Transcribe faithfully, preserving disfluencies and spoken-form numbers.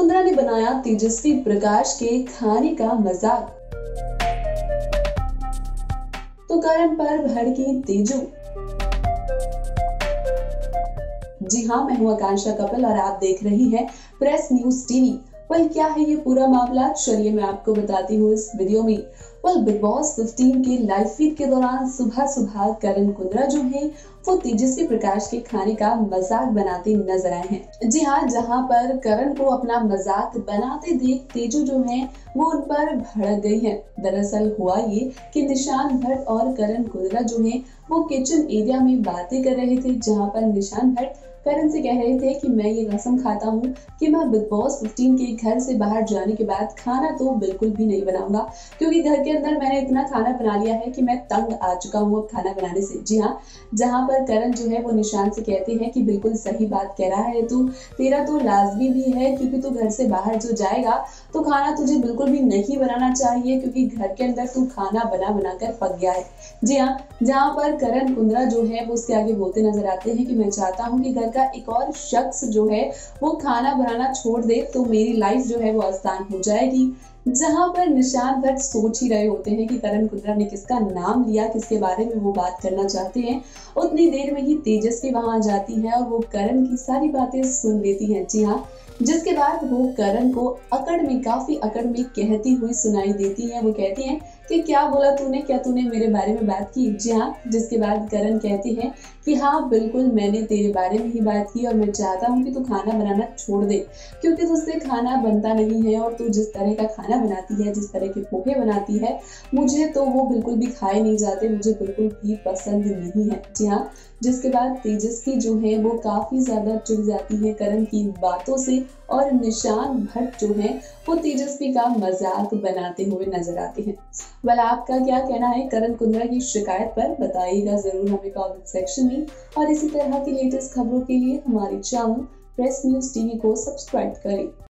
कुंद्रा ने बनाया तेजस्वी प्रकाश के खाने का मजाक, तो करन पर भड़की तेजू। जी हाँ, मैं हूँ आकांक्षा कपिल और आप देख रही हैं प्रेस न्यूज टीवी। वेल, क्या है ये पूरा मामला, चलिए मैं आपको बताती हूँ इस वीडियो में। वेल, बिग बॉस पंद्रह के लाइव फीड के दौरान सुबह सुबह करन कुंद्रा जो है वो तेजस्वी प्रकाश के खाने का मजाक बनाते नजर आए हैं। जी हाँ, जहाँ पर करन को अपना मजाक बनाते देख तेजू जो है वो उन पर भड़क गई है। दरअसल हुआ ये कि निशांत भट्ट और करन कुंद्रा जो है वो किचन एरिया में बातें कर रहे थे, जहाँ पर निशांत भट्ट करन से कह रहे थे कि मैं ये कसम खाता हूँ कि मैं बिग बॉस पंद्रह के घर से बाहर जाने के बाद खाना तो बिल्कुल भी नहीं बनाऊंगा, क्योंकि घर के अंदर मैंने इतना खाना बना लिया है कि मैं तंग आ चुका हूँ अब खाना बनाने से। जी हाँ, जहाँ पर करन जो है वो निशांत से कहते हैं कि बिल्कुल सही बात कह रहा है तू, तेरा तो लाजमी भी है क्योंकि तू घर से बाहर जो जाएगा तो खाना तुझे बिल्कुल भी नहीं बनाना चाहिए, क्योंकि घर के अंदर तू खाना बना बना कर पक गया है। जी हाँ, जहाँ पर करन कुंद्रा जो है वो उसके आगे बोलते नजर आते हैं कि मैं चाहता हूँ कि का एक और शख्स जो है वो खाना बनाना छोड़ दे तो मेरी लाइफ जो है वो आसान हो जाएगी। जहां पर निशांत भट्ट सोच ही रहे होते हैं कि करन कुंद्रा ने किसका नाम लिया, किसके बारे में वो बात करना चाहते हैं। उतनी देर में ही तेजस्वी वहां आ जाती है और वो करन की सारी बातें सुन लेती है। जी हाँ, जिसके बाद वो करन को अकड़ में, काफी अकड़ में कहती हुई सुनाई देती है। वो कहती है कि क्या बोला तूने, क्या तूने मेरे बारे में बात की? जी हाँ, जिसके बाद करन कहती है कि हाँ बिल्कुल, मैंने तेरे बारे में ही बात की और मैं चाहता हूँ कि तू खाना बनाना छोड़ दे, क्योंकि तुझसे खाना बनता नहीं है और तू जिस तरह का खाना बनाती है, जिस तरह के पोहे बनाती है, मुझे तो वो बिल्कुल भी खाए नहीं जाते, मुझे बिल्कुल भी पसंद नहीं है। जी हाँ, जिसके बाद तेजस्वी जो है वो काफी ज्यादा चुभ जाती है करन की बातों से और निशांत भट्ट जो है वो तेजस्वी का मजाक बनाते हुए नजर आते हैं। वेल, आपका क्या कहना है करन कुंद्रा की शिकायत पर, बताइएगा जरूर हमें कमेंट सेक्शन में। और इसी तरह की लेटेस्ट खबरों के लिए हमारे चैनल प्रेस न्यूज टीवी को सब्सक्राइब करें।